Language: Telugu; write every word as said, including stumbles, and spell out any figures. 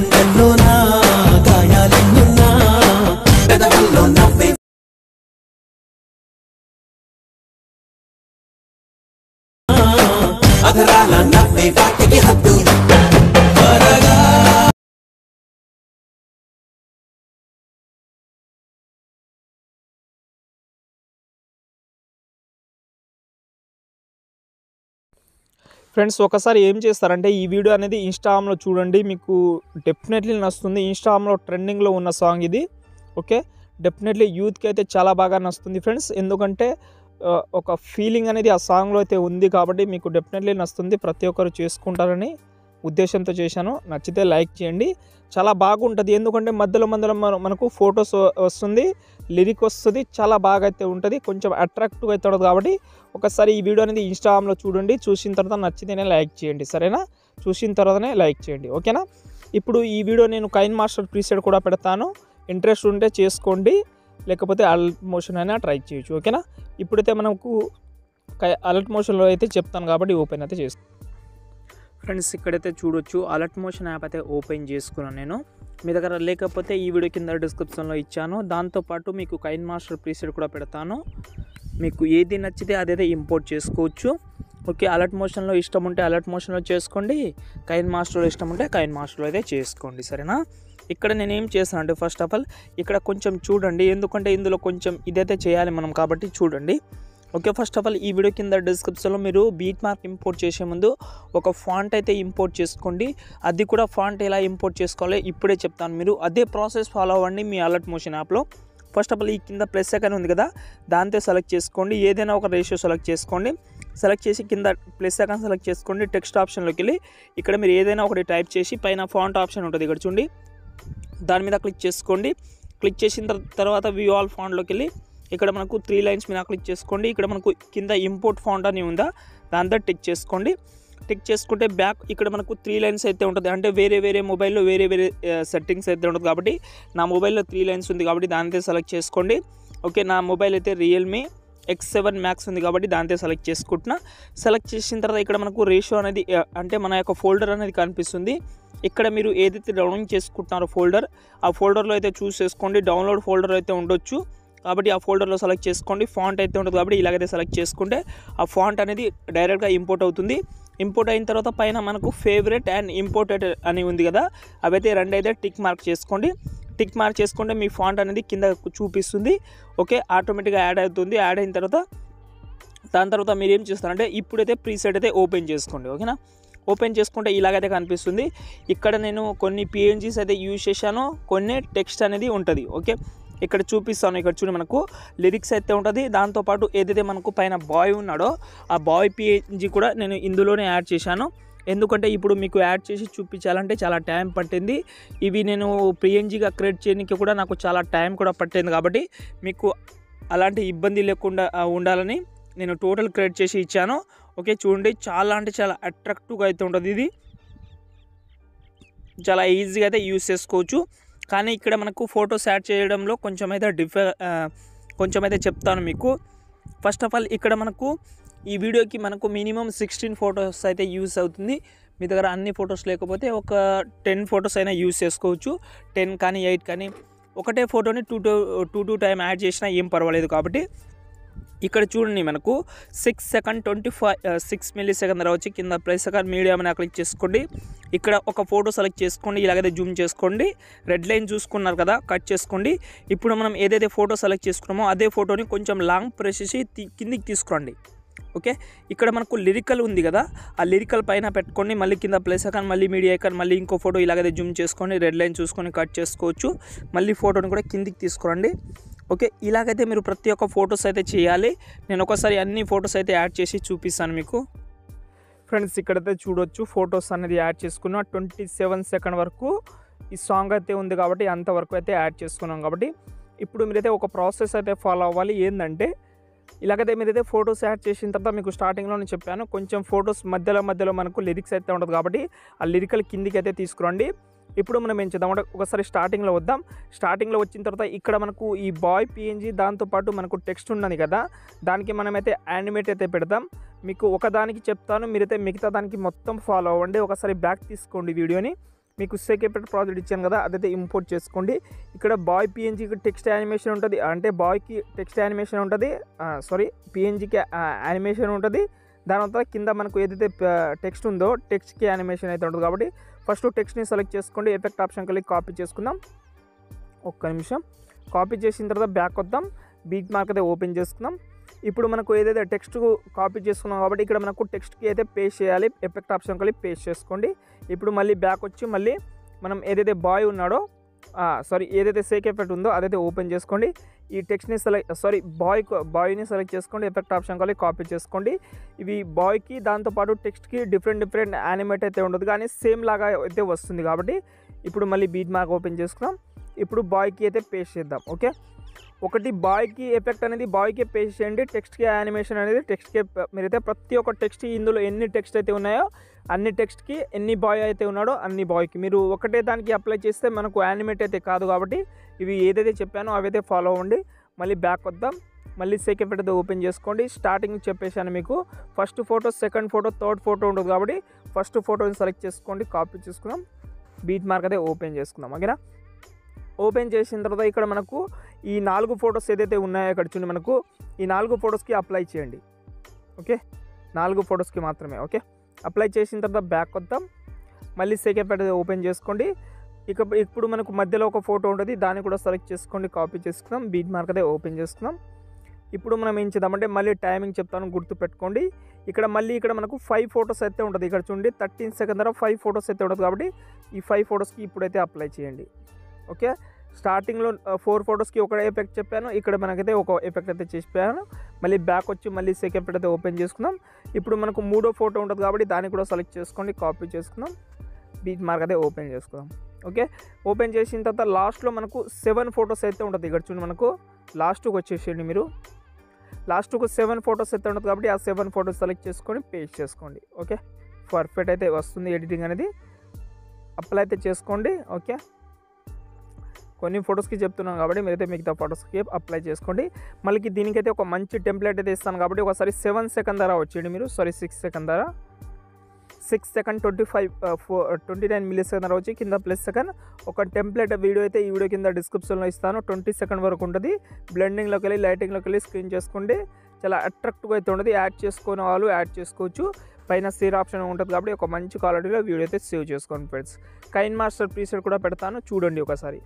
గుండెల్లో నా గాయాలెన్నున్నా పెదవుల్లో నవ్వే అధరాల నవ్వే వాటికి హద్దు పరగా फ्रेंड्स ఒకసారి ఏం చేస్తారంటే ఈ వీడియో అనేది ఇన్‌స్టాగ్రామ్ లో చూడండి మీకు డెఫినెట్లీ నచ్చుతుంది ఇన్‌స్టాగ్రామ్ లో ట్రెండింగ్ లో ఉన్న సాంగ్ ఇది ఓకే డెఫినెట్లీ యూత్ కి అయితే చాలా బాగా నచ్చుతుంది फ्रेंड्स ఎందుకంటే ఒక ఫీలింగ్ అనేది ఆ సాంగ్ లో అయితే ఉంది కాబట్టి మీకు డెఫినెట్లీ నచ్చుతుంది ప్రతి ఒక్కరు చేసుకుంటారని ఉద్దేశంతో చేశాను నచ్చితే లైక్ చేయండి చాలా బాగుంటది ఎందుకంటే మధ్యలో మధ్యలో మనకు ఫోటోస్ వస్తుంది లిరిక్ వస్తుంది చాలా బాగా అయితే ఉంటది కొంచెం అట్రాక్టివ్ అవుతది కాబట్టి ఒకసారి ఈ వీడియో అనేది ఇన్‌స్టాగ్రామ్ లో చూడండి చూసిన తర్వాత నచ్చితేనే లైక్ చేయండి సరేనా చూసిన తర్వాతనే లైక్ చేయండి ఓకేనా ఇప్పుడు ఈ వీడియో నేను కైన్మాస్టర్ ప్రీసెట్ కూడా పెడతాను ఇంట్రెస్ట్ ఉంటే చేసుకోండి లేకపోతే అలర్ట్ మోషన్ అయినా ట్రై చేయొచ్చు ఓకేనా ఇప్పుడైతే మనకు అలర్ట్ మోషన్ లో అయితే చెప్తాను కాబట్టి ఓపెన్ అయితే చేసుకో फ्रेंड्स इकड़ते चूड़ो अलर्ट मोशन ऐप ओपन चुस्कना नैन मे दरकते वीडियो किंद डिस्क्रिप्शन इच्छा दा तो पटू काइनमास्टर प्रीसेट पड़ता यदि नचते अद इंपोर्ट ओके अलर्ट मोशन इष्टे अलर्ट मोशन चुस्को काइनमास्टर इष्टे काइनमास्टर चुस्को सरेना ఇక్కడ నేను ఏం చేశానంటే ఫస్ట్ ఆఫ్ ఆల్ ఇక్కడ కొంచెం చూడండి ఎందుకంటే ఇందులో కొంచెం ఇదైతే చేయాలి మనం కాబట్టి చూడండి ఓకే ఫస్ట్ ఆఫ్ ఆల్ ఈ వీడియో కింద డిస్క్రిప్షన్ లో మీరు బీట్ మార్క్ ఇంపోర్ట్ చేసే ముందు ఒక ఫాంట్ అయితే ఇంపోర్ట్ చేసుకోండి అది కూడా ఫాంట్ ఎలా ఇంపోర్ట్ చేసుకోవాలో ఇప్పుడే చెప్తాను మీరు అదే ప్రాసెస్ ఫాలో అవ్వండి మీ అలర్ట్ మోషన్ యాప్ లో ఫస్ట్ ఆఫ్ ఆల్ ఈ కింద ప్లస్ ఐకాన్ ఉంది కదా దాంతో సెలెక్ట్ చేసుకోండి ఏదైనా ఒక రేషియో సెలెక్ట్ చేసుకోండి సెలెక్ట్ చేసి కింద ప్లస్ ఐకాన్ సెలెక్ట్ చేసుకోండి టెక్స్ట్ ఆప్షన్ లోకి వెళ్ళి ఇక్కడ మీరు ఏదైనా ఒకటి టైప్ చేసి పైన ఫాంట్ ఆప్షన్ ఉంటుంది ఇక్కడ చూడండి దాని మీద క్లిక్ చేసుకోండి క్లిక్ చేసిన తర్వాత వ్యూ ఆల్ ఫాంట్ లోకి వెళ్ళి ఇక్కడ మనకు త్రీ లైన్స్ మీద క్లిక్ చేసుకోండి ఇక్కడ మనకు కింద ఇంపోర్ట్ ఫాంట్ అని ఉందా దాంతో టిక్ చేసుకోండి టిక్ చేసుకుంటే బ్యాక్ ఇక్కడ మనకు త్రీ లైన్స్ అయితే ఉంటుంది అంటే వేరే వేరే మొబైల్లో వేరే వేరే సెట్టింగ్స్ అయితే ఉంటుంది కాబట్టి నా మొబైల్లో త్రీ లైన్స్ ఉంది కాబట్టి దానితో సెలెక్ట్ చేసుకోండి ఓకే నా మొబైల్ అయితే రియల్మీ ఎక్స్ సెవెన్ మ్యాక్స్ ఉంది కాబట్టి దాంతో సెలెక్ట్ చేసుకుంటున్నా సెలెక్ట్ చేసిన తర్వాత ఇక్కడ మనకు రేషియో అనేది అంటే మన యొక్క ఫోల్డర్ అనేది కనిపిస్తుంది ఇక్కడ మీరు ఏదైతే డౌన్లోడ్ చేసుకుంటున్నారో ఫోల్డర్ ఆ ఫోల్డర్లో అయితే చూస్ చేసుకోండి డౌన్లోడ్ ఫోల్డర్ అయితే ఉండొచ్చు కాబట్టి ఆ ఫోల్డర్లో సెలెక్ట్ చేసుకోండి ఫాంట్ అయితే ఉంటుంది కాబట్టి ఇలాగైతే సెలెక్ట్ చేసుకుంటే ఆ ఫాంట్ అనేది డైరెక్ట్గా ఇంపోర్ట్ అవుతుంది ఇంపోర్ట్ అయిన తర్వాత పైన మనకు ఫేవరెట్ అండ్ ఇంపోర్టెడ్ అని ఉంది కదా అవైతే రెండు అయితే టిక్ మార్క్ చేసుకోండి టిక్ మార్క్ చేసుకుంటే మీ ఫాంట్ అనేది కింద చూపిస్తుంది ఓకే ఆటోమేటిక్గా యాడ్ అవుతుంది యాడ్ అయిన తర్వాత దాని తర్వాత మీరు ఏం చేస్తారంటే ఇప్పుడైతే ప్రీసెట్ అయితే ఓపెన్ చేసుకోండి ఓకేనా ఓపెన్ చేసుకుంటే ఇలాగైతే కనిపిస్తుంది ఇక్కడ నేను కొన్ని పిఎన్జీస్ అయితే యూజ్ చేశాను కొన్ని టెక్స్ట్ అనేది ఉంటుంది ఓకే ఇక్కడ చూపిస్తాను ఇక్కడ చూడండి మనకు లిరిక్స్ అయితే ఉంటుంది దాంతోపాటు ఏదైతే మనకు పైన బాయ్ ఉన్నాడో ఆ బాయ్ పిఎన్జీ కూడా నేను ఇందులోనే యాడ్ చేశాను ఎందుకంటే ఇప్పుడు మీకు యాడ్ చేసి చూపించాలంటే చాలా టైం పట్టింది ఇవి నేను పిఎన్జీగా క్రియేట్ చేయడానికి కూడా నాకు చాలా టైం కూడా పట్టింది కాబట్టి మీకు అలాంటి ఇబ్బంది లేకుండా ఉండాలని నేను టోటల్ క్రియేట్ చేసి ఇచ్చాను ఓకే చూడండి చాలా అంటే చాలా అట్రాక్టివ్గా అయితే ఉంటుంది ఇది చాలా ఈజీగా అయితే యూజ్ చేసుకోవచ్చు కానీ ఇక్కడ మనకు ఫోటోస్ యాడ్ చేయడంలో కొంచెం అయితే డిఫ కొంచెం అయితే చెప్తాను మీకు ఫస్ట్ ఆఫ్ ఆల్ ఇక్కడ మనకు ఈ వీడియోకి మనకు మినిమం సిక్స్టీన్ ఫొటోస్ అయితే యూస్ అవుతుంది మీ దగ్గర అన్ని ఫొటోస్ లేకపోతే ఒక టెన్ ఫొటోస్ అయినా యూస్ చేసుకోవచ్చు టెన్ కానీ ఎయిట్ కానీ ఒకటే ఫోటోని two two two two time add చేసినా ఏం పర్వాలేదు కాబట్టి ఇక్కడ చూడండి మనకు six second twenty five six millisecond రావచ్చు కింద ప్లస్ సెకండ్ మీడియం అని క్లిక్ చేసుకోండి ఇక్కడ ఒక ఫోటో సెలెక్ట్ చేసుకోండి ఇలాగైతే జూమ్ చేసుకోండి రెడ్ లైన్ చూసుకున్నారు కదా కట్ చేసుకోండి ఇప్పుడు మనం ఏదైతే ఫోటో సెలెక్ట్ చేసుకున్నామో అదే ఫోటోని కొంచెం లాంగ్ ప్రెస్ చేసి కిందికి తీసుకురండి ఓకే ఇక్కడ మనకు లిరికల్ ఉంది కదా ఆ లిరికల్ పైన పెట్టుకొని మళ్ళీ కింద ప్లస్ ఐకాన్ మళ్ళీ మీడియా ఐకాన్ మళ్ళీ ఇంకో ఫోటో ఇలాగైతే జూమ్ చేసుకొని రెడ్ లైన్ చూసుకొని కట్ చేసుకోవచ్చు మళ్ళీ ఫోటోని కూడా కిందికి తీసుకురండి ఓకే ఇలాగైతే మీరు ప్రతి ఒక్క ఫొటోస్ అయితే చేయాలి నేను ఒకసారి అన్ని ఫొటోస్ అయితే యాడ్ చేసి చూపిస్తాను మీకు ఫ్రెండ్స్ ఇక్కడైతే చూడొచ్చు ఫొటోస్ అనేది యాడ్ చేసుకున్నా ట్వంటీ సెవెన్ సెకండ్ వరకు ఈ సాంగ్ అయితే ఉంది కాబట్టి అంతవరకు అయితే యాడ్ చేసుకున్నాం కాబట్టి ఇప్పుడు మీరైతే ఒక ప్రాసెస్ అయితే ఫాలో అవ్వాలి ఏంటంటే ఇలాగైతే మీరైతే ఫొటోస్ యాడ్ చేసిన తర్వాత మీకు స్టార్టింగ్లోనే చెప్పాను కొంచెం ఫొటోస్ మధ్యలో మధ్యలో మనకు లిరిక్స్ అయితే ఉంటుంది కాబట్టి ఆ లిరికల్ కిందికి అయితే తీసుకురండి ఇప్పుడు మనం ఏం చేద్దాం ఒకసారి స్టార్టింగ్లో వద్దాం స్టార్టింగ్లో వచ్చిన తర్వాత ఇక్కడ మనకు ఈ బాయ్ పిఎన్జీ దాంతోపాటు మనకు టెక్స్ట్ ఉన్నది కదా దానికి మనమైతే యానిమేట్ అయితే పెడతాం మీకు ఒకదానికి చెప్తాను మీరైతే మిగతా దానికి మొత్తం ఫాలో అవ్వండి ఒకసారి బ్యాక్ తీసుకోండి వీడియోని మీకు సెపరేట్ ప్రాజెక్ట్ ఇచ్చాను కదా అదైతే ఇంపోర్ట్ చేసుకోండి। ఇక్కడ బాయ్ పిఎన్జీ కి టెక్స్ట్ యానిమేషన్ ఉంటుంది, అంటే బాయ్ కి టెక్స్ట్ యానిమేషన్ ఉంటుంది, సారీ పిఎన్జీ కి యానిమేషన్ ఉంటుంది। దాని తర్వాత కింద మనకు ఏదైతే టెక్స్ట్ ఉందో టెక్స్ట్ కి యానిమేషన్ అయితే ఉంటుంది। కాబట్టి ఫస్ట్ టెక్స్ట్ని సెలెక్ట్ చేసుకోండి, ఎఫెక్ట్ ఆప్షన్ కి కాపీ చేసుకుందాం। ఒక్క నిమిషం కాపీ చేసిన తర్వాత బ్యాక్ వద్దాం, బీట్ మార్క్ అయితే ఓపెన్ చేసుకుందాం। ఇప్పుడు మనకు ఏదైతే టెక్స్ట్ కాపీ చేసుకున్నాం కాబట్టి ఇక్కడ మనకు టెక్స్ట్కి అయితే పేస్ట్ చేయాలి, ఎఫెక్ట్ ఆప్షన్ కలిపి పేస్ట్ చేసుకోండి। ఇప్పుడు మళ్ళీ బ్యాక్ వచ్చి మళ్ళీ మనం ఏదైతే బాయ్ ఉన్నాడో సారీ ఏదైతే సేక్ ఎఫెక్ట్ ఉందో అదైతే ఓపెన్ చేసుకోండి। ఈ టెక్స్ట్ని సెలెక్ట్ సారీ బాయ్ బాయ్ని సెలెక్ట్ చేసుకోండి, ఎఫెక్ట్ ఆప్షన్ కలిపి కాపీ చేసుకోండి। ఇవి బాయ్కి దాంతోపాటు టెక్స్ట్కి డిఫరెంట్ డిఫరెంట్ యానిమేట్ అయితే ఉండదు కానీ సేమ్ లాగా అయితే వస్తుంది। కాబట్టి ఇప్పుడు మళ్ళీ బీట్ మార్క్ ఓపెన్ చేసుకున్నాం। ఇప్పుడు బాయ్కి అయితే పేస్ట్ చేద్దాం। ఓకే ఒకటి బాయ్కి ఎఫెక్ట్ అనేది బాయ్కే పేస్ట్ చేయండి, టెక్స్ట్కి యానిమేషన్ అనేది టెక్స్ట్కే। మీరైతే ప్రతి ఒక్క టెక్స్ట్ ఇందులో ఎన్ని టెక్స్ట్ అయితే ఉన్నాయో అన్ని టెక్స్ట్కి, ఎన్ని బాయ్ అయితే ఉన్నాడో అన్ని బాయ్కి మీరు ఒకటే దానికి అప్లై చేస్తే మనకు యానిమేట్ అయితే కాదు। కాబట్టి ఇవి ఏదైతే చెప్పానో అవైతే ఫాలో అవ్వండి। మళ్ళీ బ్యాక్ వద్దాం, మళ్ళీ సెకండ్ ఫోటో ఓపెన్ చేసుకోండి। స్టార్టింగ్ చెప్పేశాను మీకు, first photo second photo third photo ఉంటుంది కాబట్టి ఫస్ట్ ఫోటోని సెలెక్ట్ చేసుకోండి, కాపీ చేసుకుందాం, బీట్ మార్క్ అయితే ఓపెన్ చేసుకుందాం। ఓకేనా ఓపెన్ చేసిన తర్వాత ఇక్కడ మనకు ఈ నాలుగు ఫొటోస్ ఏదైతే ఉన్నాయో ఇక్కడ చూడండి, మనకు ఈ నాలుగు ఫొటోస్కి అప్లై చేయండి। ఓకే నాలుగు ఫొటోస్కి మాత్రమే। ఓకే అప్లై చేసిన తర్వాత బ్యాక్ వద్దాం, మళ్ళీ సెకండ్ ఫోటో ఓపెన్ చేసుకోండి। ఇక ఇప్పుడు మనకు మధ్యలో ఒక ఫోటో ఉంటుంది, దాన్ని కూడా సెలెక్ట్ చేసుకోండి, కాపీ చేసుకుందాం, బీట్ మార్క్ అయితే ఓపెన్ చేసుకుందాం। ఇప్పుడు మనం ఏం చేద్దామంటే మళ్ళీ టైమింగ్ చెప్తాను గుర్తుపెట్టుకోండి। ఇక్కడ మళ్ళీ ఇక్కడ మనకు ఫైవ్ ఫొటోస్ అయితే ఉంటుంది, ఇక్కడ చూడండి థర్టీన్ సెకండ్ తర్వాత ఫైవ్ ఫొటోస్ అయితే ఉంటుంది। కాబట్టి ఈ ఫైవ్ ఫొటోస్కి ఇప్పుడైతే అప్లై చేయండి। ఓకే స్టార్టింగ్లో ఫోర్ ఫొటోస్కి ఒక ఎఫెక్ట్ చెప్పాను, ఇక్కడ మనకైతే ఒక ఎఫెక్ట్ అయితే చెప్పాను। మళ్ళీ బ్యాక్ వచ్చి మళ్ళీ సెకండ్ ఎఫెక్ట్ అయితే ఓపెన్ చేసుకుందాం। ఇప్పుడు మనకు మూడో ఫోటో ఉంటుంది కాబట్టి దాన్ని కూడా సెలెక్ట్ చేసుకోండి, కాపీ చేసుకుందాం, బీట్ మార్క్ అయితే ఓపెన్ చేసుకుందాం। ఓకే ఓపెన్ చేసిన తర్వాత లాస్ట్లో మనకు సెవెన్ ఫొటోస్ అయితే ఉంటుంది, ఇక్కడ చూడండి మనకు లాస్ట్కి వచ్చేసేయండి, మీరు లాస్ట్కు సెవెన్ ఫొటోస్ అయితే ఉంటుంది కాబట్టి ఆ సెవెన్ ఫొటోస్ సెలెక్ట్ చేసుకొని పేస్ట్ చేసుకోండి। ఓకే పర్ఫెక్ట్ అయితే వస్తుంది, ఎడిటింగ్ అనేది అప్లై అయితే చేసుకోండి। ఓకే కొన్ని ఫొటోస్కి చెప్తున్నాను కాబట్టి మీరైతే మిగతా ఫొటోస్కి అప్లై చేసుకోండి। మళ్ళీ దీనికైతే ఒక మంచి టెంప్లెట్ అయితే ఇస్తాను కాబట్టి ఒకసారి సెవెన్ సెకండ్ ధర వచ్చేయండి, మీరు సారీ సిక్స్ సెకండ్ ధర six second twenty five four twenty nine millisecond ధర వచ్చి కింద ప్లస్ సెకండ్ ఒక టెంప్లెట్ వీడియో అయితే ఈ వీడియో కింద డిస్క్రిప్షన్లో ఇస్తాను, ట్వంటీ సెకండ్ వరకు ఉంటుంది। బ్లెండింగ్లోకి వెళ్ళి లైటింగ్లోకి వెళ్ళి స్క్రీన్ చేసుకోండి, చాలా అట్రాక్టివ్గా అయితే ఉంటుంది, యాడ్ చేసుకునే వాళ్ళు యాడ్ చేసుకోవచ్చు, పైన సీర్ ఆప్షన్ ఉంటుంది కాబట్టి ఒక మంచి క్వాలిటీలో వీడియో అయితే సేవ్ చేసుకోండి ఫ్రెండ్స్। కైన్ మాస్టర్ ప్రీసెట్ కూడా పెడతాను, చూడండి ఒకసారి।